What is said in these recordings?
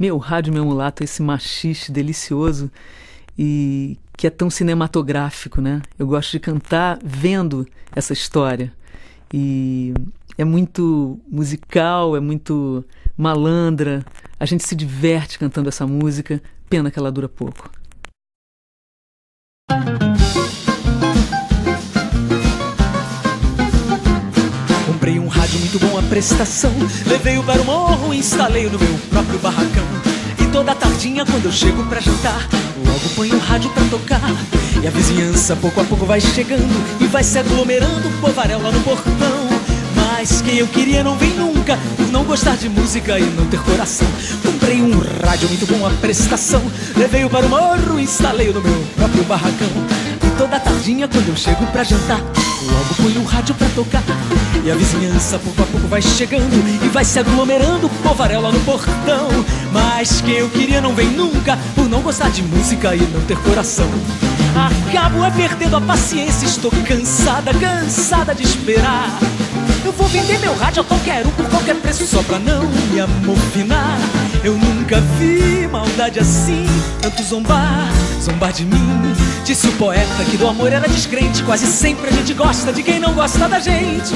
meu Rádio Meu Mulato, esse machiste delicioso e que é tão cinematográfico, né? Eu gosto de cantar vendo essa história. E é muito musical, é muito malandra. A gente se diverte cantando essa música, pena que ela dura pouco. Comprei um rádio muito bom a prestação, levei-o para o morro, instalei-o no meu próprio barracão. E toda tardinha quando eu chego pra jantar, logo ponho o rádio pra tocar. E a vizinhança pouco a pouco vai chegando e vai se aglomerando, povarel lá no portão. Mas quem eu queria não vem nunca, por não gostar de música e não ter coração. Comprei um rádio muito bom a prestação, levei-o para o morro, instalei-o no meu próprio barracão. E toda tardinha quando eu chego pra jantar, logo ponho o rádio pra tocar. E a vizinhança pouco a pouco vai chegando e vai se aglomerando, povarel lá no portão. Mas quem eu queria não vem nunca, por não gostar de música e não ter coração. Acabo é perdendo a paciência, estou cansada, cansada de esperar. Eu vou vender meu rádio a qualquer um, por qualquer preço, só pra não me amofinar. Eu nunca vi maldade assim, tanto zombar, zombar de mim. Disse o poeta que do amor era descrente, quase sempre a gente gosta de quem não gosta da gente.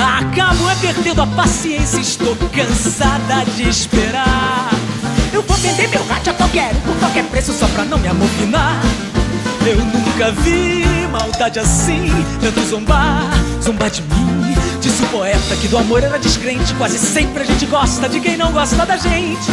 Acabo é perdendo a paciência, estou cansada de esperar. Eu vou vender meu rádio a qualquer um, por qualquer preço, só pra não me amofinar. Eu nunca vi maldade assim, tanto zombar, zombar de mim. Disse o poeta que do amor era descrente, quase sempre a gente gosta de quem não gosta da gente.